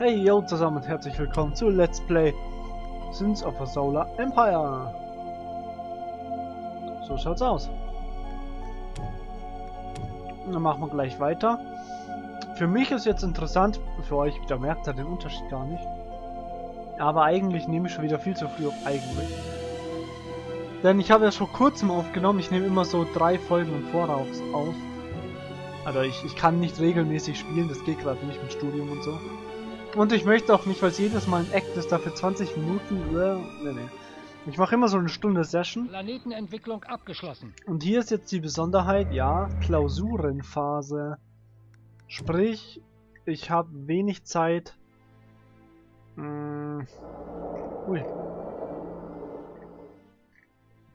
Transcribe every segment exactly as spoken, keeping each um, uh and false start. Hey yo zusammen und herzlich willkommen zu Let's Play Sins of a Solar Empire. So schaut's aus. Dann machen wir gleich weiter. Für mich ist jetzt interessant, für euch, da merkt ihr den Unterschied gar nicht. Aber eigentlich nehme ich schon wieder viel zu früh auf eigentlich. Denn ich habe ja schon kurzem aufgenommen, ich nehme immer so drei Folgen im Voraus auf. Also ich, ich kann nicht regelmäßig spielen, das geht gerade nicht mit Studium und so. Und ich möchte auch nicht, weil es jedes Mal ein Act ist, dafür zwanzig Minuten, äh, nee, nee. Ich mache immer so eine Stunde Session. Planetenentwicklung abgeschlossen. Und hier ist jetzt die Besonderheit, ja, Klausurenphase. Sprich, ich habe wenig Zeit. Mmh. Ui.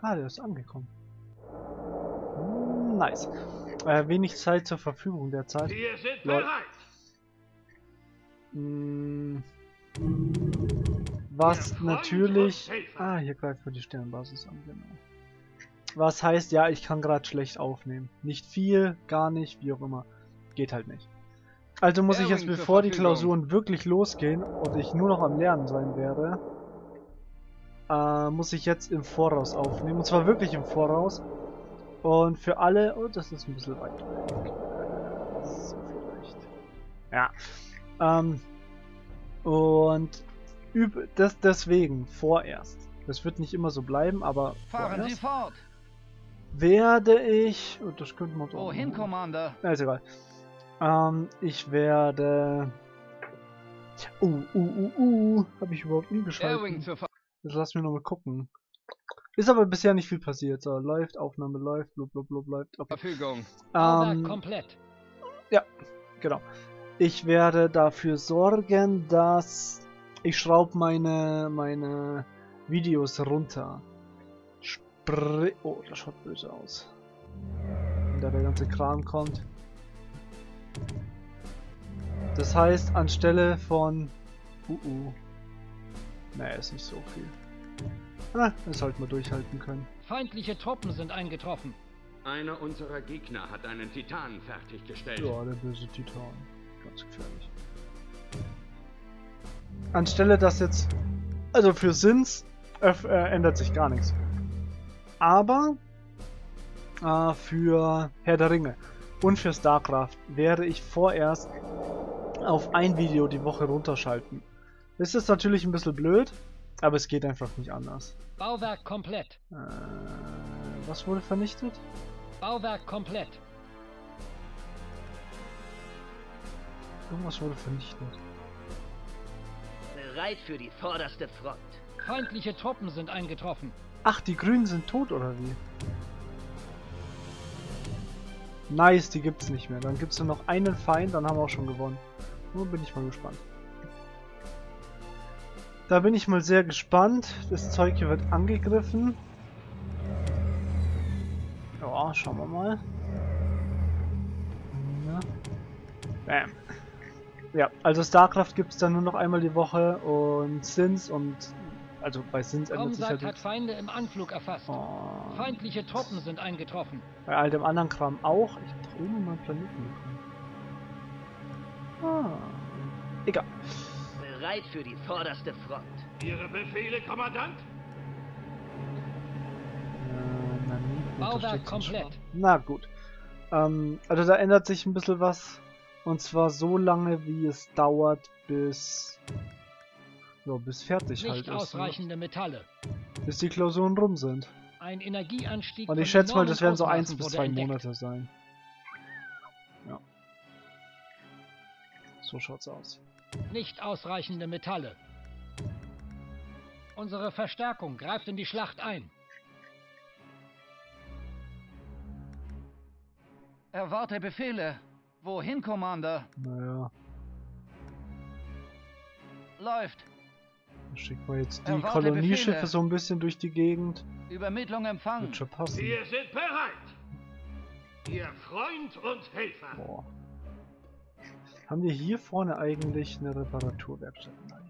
Ah, der ist angekommen. Mmh, nice. Äh, wenig Zeit zur Verfügung derzeit. Wir sind bereit. Was natürlich... Ah, hier greift man die Sternenbasis an, genau. Was heißt, ja, ich kann gerade schlecht aufnehmen. Nicht viel, gar nicht, wie auch immer. Geht halt nicht. Also muss ich jetzt, bevor die Klausuren wirklich losgehen und ich nur noch am Lernen sein werde, äh, muss ich jetzt im Voraus aufnehmen. Und zwar wirklich im Voraus. Und für alle... Oh, das ist ein bisschen weit weg. So vielleicht. Ja. Ähm, und üb das deswegen vorerst. Das wird nicht immer so bleiben, aber fahren vorerst, Sie fort. Werde ich. Oh, das könnte man doch. Wohin, Commander? Ja, ist egal. Ähm, ich werde. Uh, uh, uh, uh. Habe ich überhaupt nie geschalten? Jetzt lass mir nochmal gucken. Ist aber bisher nicht viel passiert. So, läuft, Aufnahme läuft, blub, blub, blub, läuft. Okay. Verfügung. Ähm, komplett. Ja, genau. Ich werde dafür sorgen, dass ich schraube meine meine Videos runter. Spr oh, das schaut böse aus. Wenn da der ganze Kram kommt. Das heißt, anstelle von... Uh, uh. Naja, ist nicht so viel. Ah, das sollte man durchhalten können. Feindliche Truppen sind eingetroffen. Einer unserer Gegner hat einen Titan fertiggestellt. Ja, der böse Titan. Gefährlich. Anstelle das jetzt, also für Sins öff, äh, ändert sich gar nichts, aber äh, für Herr der Ringe und für StarCraft werde ich vorerst auf ein Video die Woche runterschalten. Das ist natürlich ein bisschen blöd, aber es geht einfach nicht anders. Bauwerk komplett. Äh, was wurde vernichtet? Bauwerk komplett. Irgendwas wurde vernichtet. Bereit für die vorderste Front. Feindliche Truppen sind eingetroffen. Ach, die Grünen sind tot, oder wie? Nice, die gibt's nicht mehr. Dann gibt's nur noch einen Feind, dann haben wir auch schon gewonnen. Nur bin ich mal gespannt. Da bin ich mal sehr gespannt. Das Zeug hier wird angegriffen. Ja, schauen wir mal. Ja. Bam. Ja, also StarCraft gibt es dann nur noch einmal die Woche und Sins und... Also bei Sins ändert sich halt... hat Feinde im Anflug erfasst. Oh. Feindliche Truppen sind eingetroffen. Bei all dem anderen Kram auch. Ich hab doch immer meinen Planeten bekommen. Ah. Egal. Bereit für die vorderste Front. Ihre Befehle, Kommandant? Äh, nein, Bauwerk komplett. Na gut. Ähm, also da ändert sich ein bisschen was. Und zwar so lange, wie es dauert, bis ja, bis fertig nicht halt ist. Ausreichende Metalle. Bis die Klausuren rum sind. Ein Energieanstieg. Und ich schätze mal, das werden so eins bis zwei entdeckt. Monate sein. Ja. So schaut's aus. Nicht ausreichende Metalle. Unsere Verstärkung greift in die Schlacht ein. Erwarte Befehle. Wohin, Commander? Naja. Läuft. Dann schicken wir jetzt die Kolonieschiffe so ein bisschen durch die Gegend. Übermittlung empfangen. Wird schon passen. Wir sind bereit. Ihr Freund und Helfer. Boah. Haben wir hier vorne eigentlich eine Reparaturwerkstatt? Nein.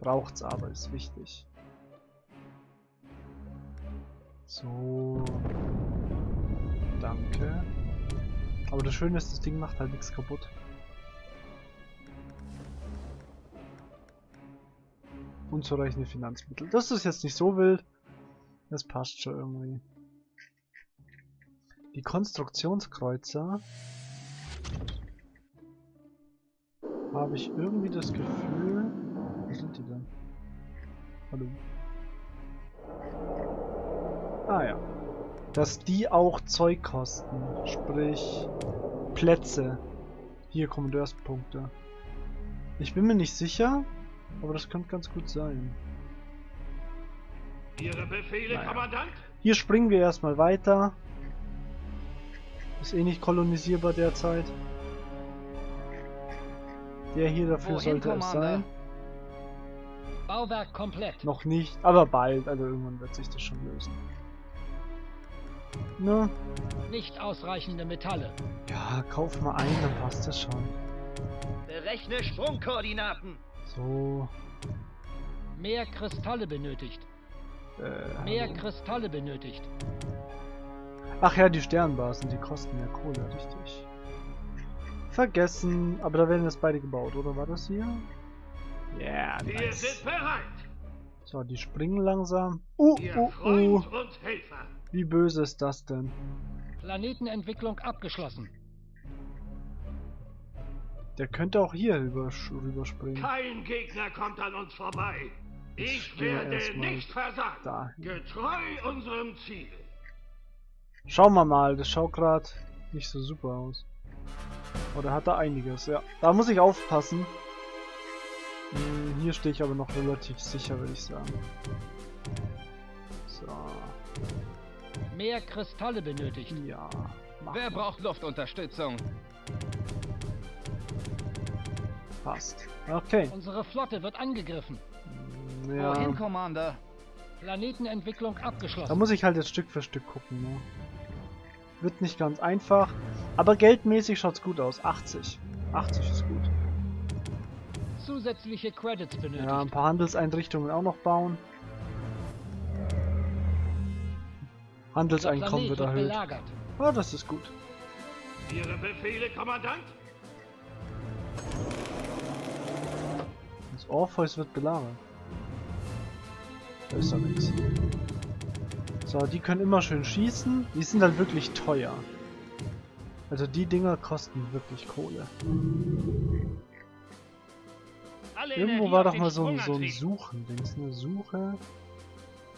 Braucht's aber, ist wichtig. So. Danke. Aber das Schöne ist, das Ding macht halt nichts kaputt. Unzureichende Finanzmittel. Das ist jetzt nicht so wild. Das passt schon irgendwie. Die Konstruktionskreuzer. Habe ich irgendwie das Gefühl... Wo sind die denn? Hallo. Ah ja. Dass die auch Zeug kosten. Sprich... Plätze. Hier, Kommandeurspunkte. Ich bin mir nicht sicher, aber das könnte ganz gut sein. Ihre Befehle, naja. Kommandant? Hier springen wir erstmal weiter. Ist eh nicht kolonisierbar derzeit. Der hier dafür Wohin, sollte Kommande? es sein. Bauwerk komplett. Noch nicht, aber bald. Also irgendwann wird sich das schon lösen. Ne? Nicht ausreichende Metalle. Ja, kauf mal ein, dann passt das schon. Berechne Sprungkoordinaten. So. Mehr Kristalle benötigt. Äh, Mehr hallo. Kristalle benötigt. Ach ja, die Sternbasen, die kosten ja Kohle, richtig. Vergessen, aber da werden jetzt beide gebaut, oder war das hier? Ja, yeah, nice. Wir sind bereit. So, die springen langsam. Uh, uh, uh. Und Helfer. Wie böse ist das denn? Planetenentwicklung abgeschlossen. Der könnte auch hier rüberspringen. Kein Gegner kommt an uns vorbei. Ich, ich werde nicht versagen. Dahin. Getreu unserem Ziel. Schauen wir mal, das schaut gerade nicht so super aus. Oder hat er einiges? Ja, da muss ich aufpassen. Hm, hier stehe ich aber noch relativ sicher, würde ich sagen. So. Mehr Kristalle benötigt. Ja. Wer braucht Luftunterstützung? Passt. Okay. Unsere Flotte wird angegriffen. Ja. Wohin, Commander? Planetenentwicklung abgeschlossen. Da muss ich halt jetzt Stück für Stück gucken. Ne? Wird nicht ganz einfach. Aber geldmäßig schaut's gut aus. achtzig. achtzig ist gut. Zusätzliche Credits benötigt. Ja, ein paar Handelseinrichtungen auch noch bauen. Handelseinkommen wird erhöht. Ja, das ist gut. Ihre Befehle, Kommandant? Das Orpheus wird belagert. Da ist doch nichts. So, die können immer schön schießen. Die sind dann wirklich teuer. Also die Dinger kosten wirklich Kohle. Irgendwo war doch mal so ein, so ein Suchen-Dings, eine Suche.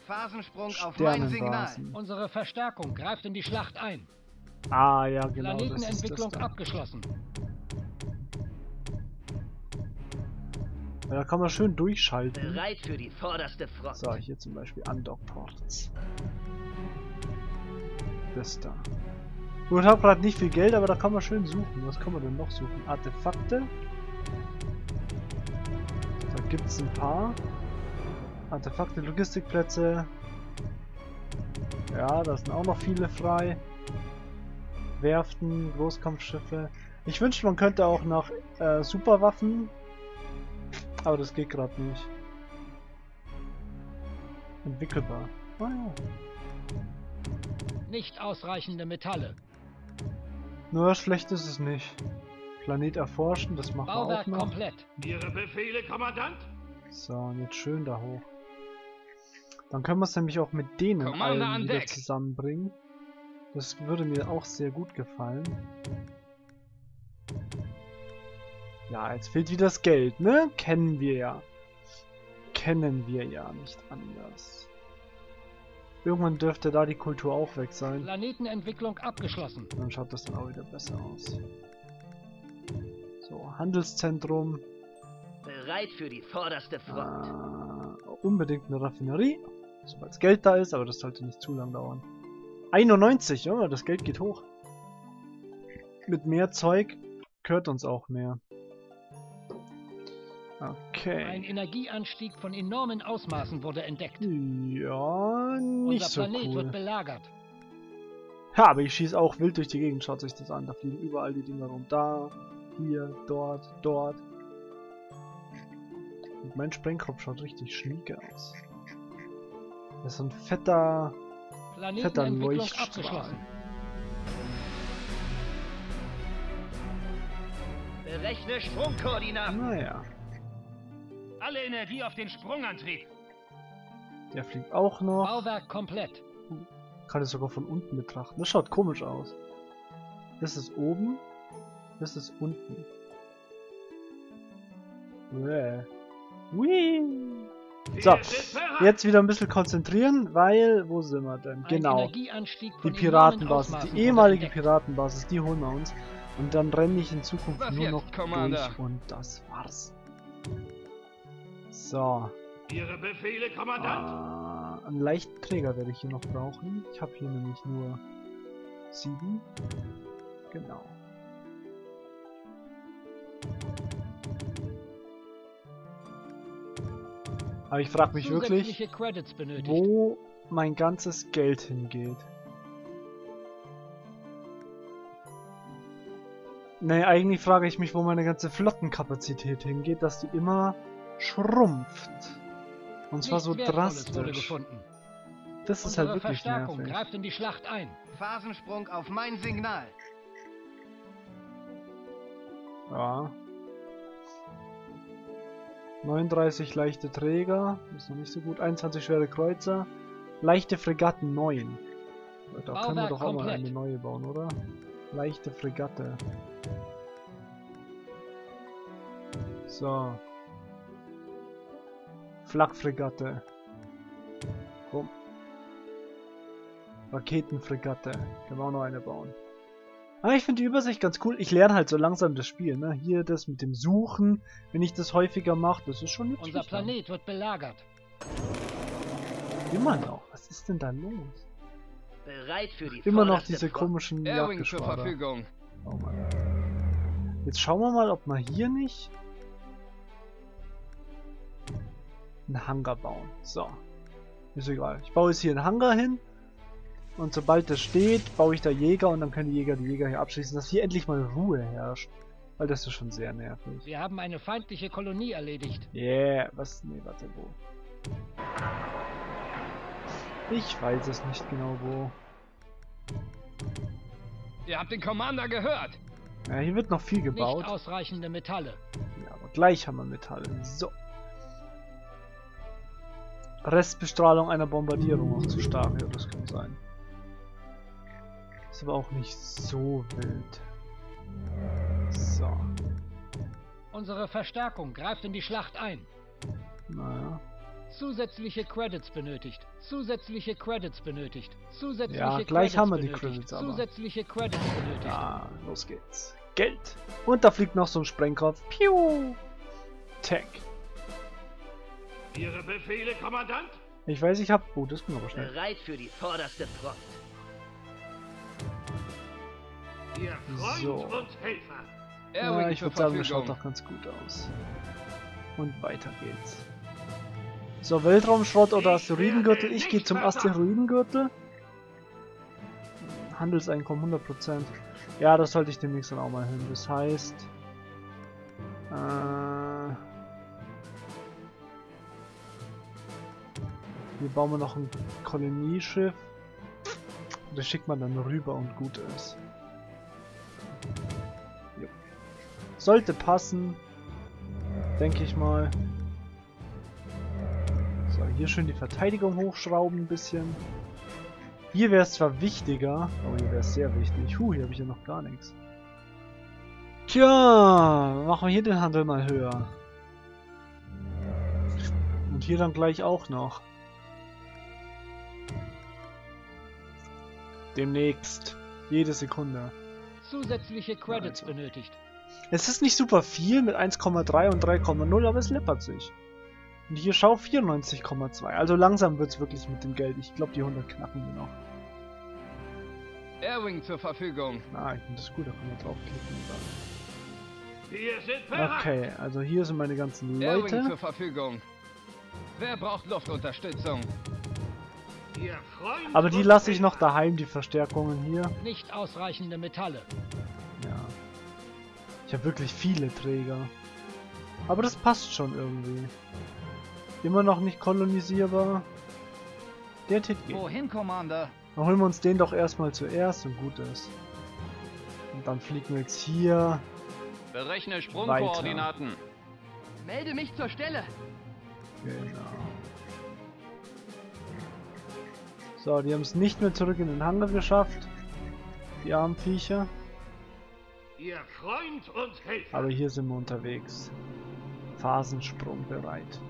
Phasensprung auf mein Signal. Unsere Verstärkung greift in die Schlacht ein. Ah ja, genau. Planetenentwicklung das ist das abgeschlossen. Ja, da kann man schön durchschalten. Bereit für die vorderste Front. So, hier zum Beispiel Undockports. Das da. Gut, ich habe gerade nicht viel Geld, aber da kann man schön suchen. Was kann man denn noch suchen? Artefakte. Da gibt es ein paar. Artefakte, Logistikplätze. Ja, da sind auch noch viele frei. Werften, Großkampfschiffe. Ich wünschte, man könnte auch nach äh, Superwaffen. Aber das geht gerade nicht. Entwickelbar. Oh, ja. Nicht ausreichende Metalle. Nur schlecht ist es nicht. Planet erforschen, das machen wir auch noch. Komplett. Ihre Befehle, Kommandant? So, und jetzt schön da hoch. Dann können wir es nämlich auch mit denen allen wieder zusammenbringen. Das würde mir auch sehr gut gefallen. Ja, jetzt fehlt wieder das Geld, ne? Kennen wir ja. Kennen wir ja nicht anders. Irgendwann dürfte da die Kultur auch weg sein. Planetenentwicklung abgeschlossen. Dann schaut das dann auch wieder besser aus. So, Handelszentrum. Bereit für die vorderste Front. Ah, unbedingt eine Raffinerie. Sobald Geld da ist, aber das sollte nicht zu lang dauern. einundneunzig, ja, das Geld geht hoch. Mit mehr Zeug gehört uns auch mehr. Okay. Ein Energieanstieg von enormen Ausmaßen wurde entdeckt. Ja, nicht so cool. Unser Planet wird belagert. Ja, aber ich schieße auch wild durch die Gegend, schaut euch das an. Da fliegen überall die Dinger rum. Da, hier, dort, dort. Und mein Sprengkopf schaut richtig schnieke aus. Das ist so ein fetter, fetter Leuchtstrahl. Berechne Sprungkoordinaten. Naja. alle Energie auf den Sprungantrieb. Der fliegt auch noch. Bauwerk komplett. Kann es sogar von unten betrachten. Das schaut komisch aus. Das ist oben. Das ist unten. Yeah. Whee. So, jetzt wieder ein bisschen konzentrieren, weil, wo sind wir denn? Genau, die Piratenbasis, die ehemalige Piratenbasis, die holen wir uns. Und dann renne ich in Zukunft nur noch durch und das war's. So. Ihre Befehle, Kommandant. Ah, einen leichten Träger werde ich hier noch brauchen. Ich habe hier nämlich nur sieben. Genau. Aber ich frage mich wirklich, wo mein ganzes Geld hingeht. Naja, eigentlich frage ich mich, wo meine ganze Flottenkapazität hingeht, dass die immer schrumpft. Und zwar so drastisch. Das ist halt wirklich nervig. Greift in die Schlacht ein. Phasensprung auf mein Signal. Ja. neununddreißig leichte Träger, ist noch nicht so gut, einundzwanzig schwere Kreuzer, leichte Fregatten neun. Da Bauwerk können wir doch auch komplett. Mal eine neue bauen, oder? Leichte Fregatte. So. Flakfregatte. Komm. Raketenfregatte. Können wir auch noch eine bauen. Aber ich finde die Übersicht ganz cool. Ich lerne halt so langsam das Spiel, ne? Hier das mit dem Suchen, wenn ich das häufiger mache, das ist schon nützlich. Unser Planet wird belagert. Immer noch. Was ist denn da los? Bereit für die Immer noch diese komischen Jagdgeschwader. Oh Mann. Jetzt schauen wir mal, ob wir hier nicht einen Hangar bauen. So. Ist egal. Ich baue jetzt hier einen Hangar hin. Und sobald das steht, baue ich da Jäger und dann können die Jäger die Jäger hier abschließen, dass hier endlich mal Ruhe herrscht. Weil das ist schon sehr nervig. Wir haben eine feindliche Kolonie erledigt. Yeah, was? Nee, warte, wo? Ich weiß es nicht genau, wo. Ihr habt den Commander gehört! Ja, hier wird noch viel gebaut. Nicht ausreichende Metalle. Ja, aber gleich haben wir Metalle. So. Restbestrahlung einer Bombardierung auch zu stark. Ja, das kann sein. Ist aber auch nicht so wild. So. Unsere Verstärkung greift in die Schlacht ein. Naja. Zusätzliche Credits benötigt. Zusätzliche Credits benötigt. Zusätzliche ja, gleich Credits haben wir die Credits benötigt. Aber. Zusätzliche Credits benötigt. Ja, los geht's. Geld. Und da fliegt noch so ein Sprengkopf. Piu. Tag. Ihre Befehle, Kommandant? Ich weiß, ich hab... Oh, das ging aber schnell. Bereit für die vorderste Front. Ihr Freund so. Und Helfer. Ja, ich würde sagen, das schaut doch ganz gut aus. Und weiter geht's. So, Weltraumschrott oder Asteroidengürtel. Ich gehe zum Asteroidengürtel. Handelseinkommen hundert Prozent. Ja, das sollte ich demnächst dann auch mal hin. Das heißt... Äh... Hier bauen wir noch ein Kolonieschiff. Das schickt man dann rüber und gut ist. Jo. Sollte passen. Denke ich mal. So, hier schön die Verteidigung hochschrauben ein bisschen. Hier wäre es zwar wichtiger, aber hier wäre es sehr wichtig. Huh, hier habe ich ja noch gar nichts. Tja, machen wir hier den Handel mal höher. Und hier dann gleich auch noch. Demnächst. Jede Sekunde. Zusätzliche Credits also. Benötigt. Es ist nicht super viel mit eins Komma drei und drei Komma null, aber es läppert sich. Und hier schau vierundneunzig Komma zwei. Also langsam wird es wirklich mit dem Geld. Ich glaube, die hundert knacken wir noch. Airwing zur Verfügung. Ah, ich finde das gut, da kann man draufklicken und sagen. Okay, also hier sind meine ganzen Leute. Airwing zur Verfügung. Wer braucht Luftunterstützung? Aber die lasse ich noch daheim, die Verstärkungen hier. Nicht ausreichende Metalle. Ja. Ich habe wirklich viele Träger. Aber das passt schon irgendwie. Immer noch nicht kolonisierbar. Der Titel. Wohin, Commander? Dann holen wir uns den doch erstmal zuerst und gut ist. Und dann fliegen wir jetzt hier. Berechne Sprungkoordinaten. Melde mich zur Stelle. Genau. So, die haben es nicht mehr zurück in den Hangar geschafft. Die armen Viecher. Ihr Freund und Helfer. Aber hier sind wir unterwegs. Phasensprung bereit.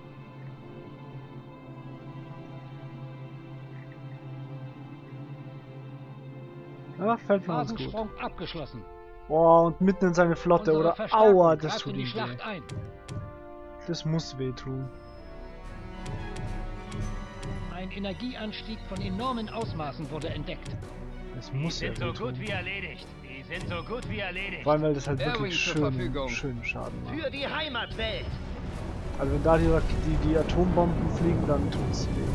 Ach, fällt mir ganz gut. Phasensprung abgeschlossen. Boah, und mitten in seine Flotte, unsere oder? Aua, das tut ihm weh. Ein. Das muss weh tun. Ein Energieanstieg von enormen Ausmaßen wurde entdeckt. Das muss ja so gut wie erledigt. Die sind so gut wie erledigt. Vor allem, weil das halt Airwing wirklich schön, schön Schaden macht. Für die Heimatwelt. Also wenn da die, die, die Atombomben fliegen, dann tut's weh.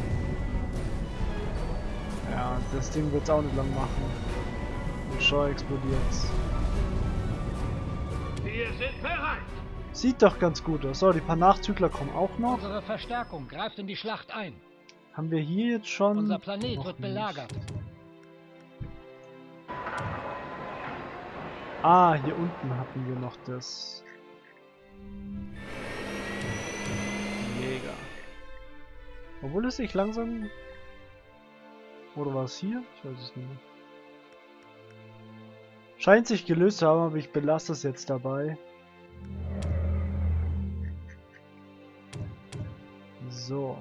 Ja, das Ding wird's auch nicht lang machen. Und schon explodiert's. Wir sind bereit. Sieht doch ganz gut aus. So, die paar Nachzügler kommen auch noch. Unsere Verstärkung greift in die Schlacht ein. Haben wir hier jetzt schon... Unser Planet noch wird nicht belagert. Ah, hier unten hatten wir noch das... Jäger. Obwohl es sich langsam... Oder war es hier? Ich weiß es nicht mehr. Scheint sich gelöst zu haben, aber ich belasse es jetzt dabei. So.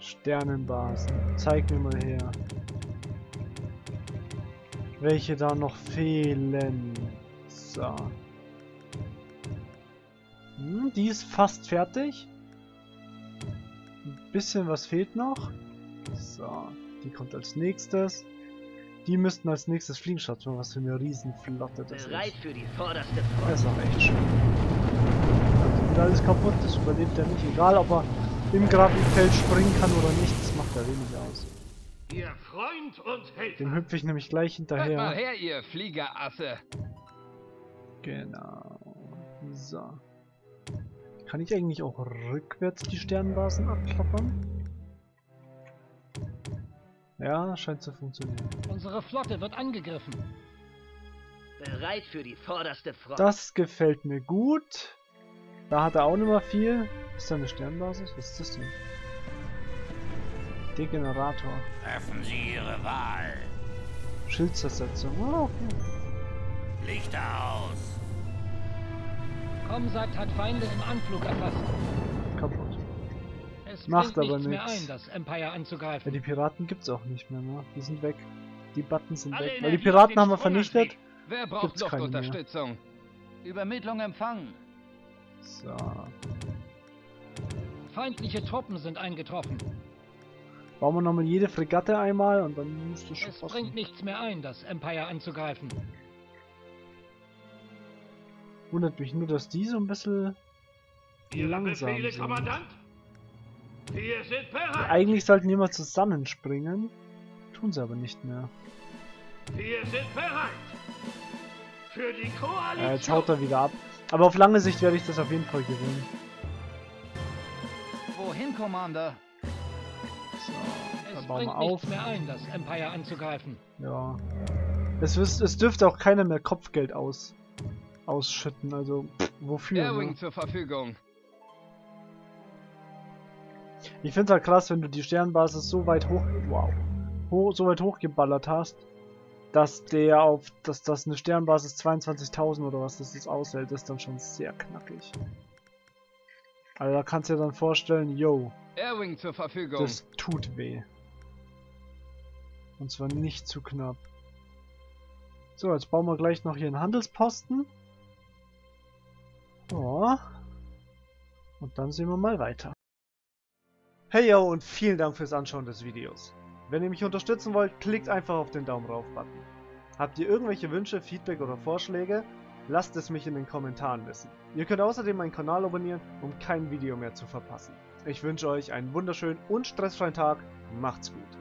Sternenbasen. Zeig mir mal her. Welche da noch fehlen. So. Hm, die ist fast fertig. Ein bisschen was fehlt noch. So. Die kommt als nächstes. Die müssten als nächstes fliegen. Schaut mal, was für eine Riesenflotte das ist. Bereit für die vorderste Front. Das ist auch echt schön. Also, alles kaputt, das überlebt er nicht. Egal, ob er im Grafikfeld springen kann oder nicht. Das macht ja wenig aus. Ihr Freund und Helfer. Dem hüpfe ich nämlich gleich hinterher. Hört mal her, ihr Fliegerasse. Genau. So. Kann ich eigentlich auch rückwärts die Sternenbasen abklappern? Ja, scheint zu funktionieren. Unsere Flotte wird angegriffen. Bereit für die vorderste Front. Das gefällt mir gut. Da hat er auch nicht mehr viel. Ist da eine Sternbasis? Was ist das denn? Degenerator. Treffen Sie Ihre Wahl. Schildzersetzung. Oh, okay. Lichter aus. Comsat hat Feinde im Anflug erfasst. Kaputt. Es macht aber nichts. Mehr ein, das Empire anzugreifen. Ja, die Piraten gibt's auch nicht mehr, ne? Die sind weg. Die Buttons sind alle weg. Weil die Piraten haben wir vernichtet. Wer braucht Luftunterstützung? Übermittlung empfangen. So. Feindliche Truppen sind eingetroffen. Bauen wir nochmal jede Fregatte einmal und dann müsste schon passen. Es bringt nichts mehr ein, das Empire anzugreifen. Wundert mich nur, dass die so ein bisschen langsam Befehle, sind. Kommandant? Wir sind bereit. Eigentlich sollten die mal zusammenspringen. Tun sie aber nicht mehr. Wir sind bereit. Für die Koalition. Äh, jetzt haut er wieder ab. Aber auf lange Sicht werde ich das auf jeden Fall gewinnen. Wohin, Commander? So, dann bauen wir auf. Es bringt nichts mehr ein, das Empire anzugreifen. Ja. Es, es dürfte auch keiner mehr Kopfgeld aus, ausschütten. Also, pff, wofür? Airwing ne? zur Verfügung. Ich finde es halt krass, wenn du die Sternenbasis so weit hoch, wow, ho so weit hochgeballert hast, dass der auf, dass das eine Sternenbasis zweiundzwanzigtausend oder was das jetzt aushält, ist dann schon sehr knackig. Also da kannst du dir dann vorstellen, yo, Airwing zur Verfügung. Das tut weh. Und zwar nicht zu knapp. So, jetzt bauen wir gleich noch hier einen Handelsposten. Oh. Und dann sehen wir mal weiter. Hey yo und vielen Dank fürs Anschauen des Videos. Wenn ihr mich unterstützen wollt, klickt einfach auf den Daumen rauf Button. Habt ihr irgendwelche Wünsche, Feedback oder Vorschläge? Lasst es mich in den Kommentaren wissen. Ihr könnt außerdem meinen Kanal abonnieren, um kein Video mehr zu verpassen. Ich wünsche euch einen wunderschönen und stressfreien Tag. Macht's gut.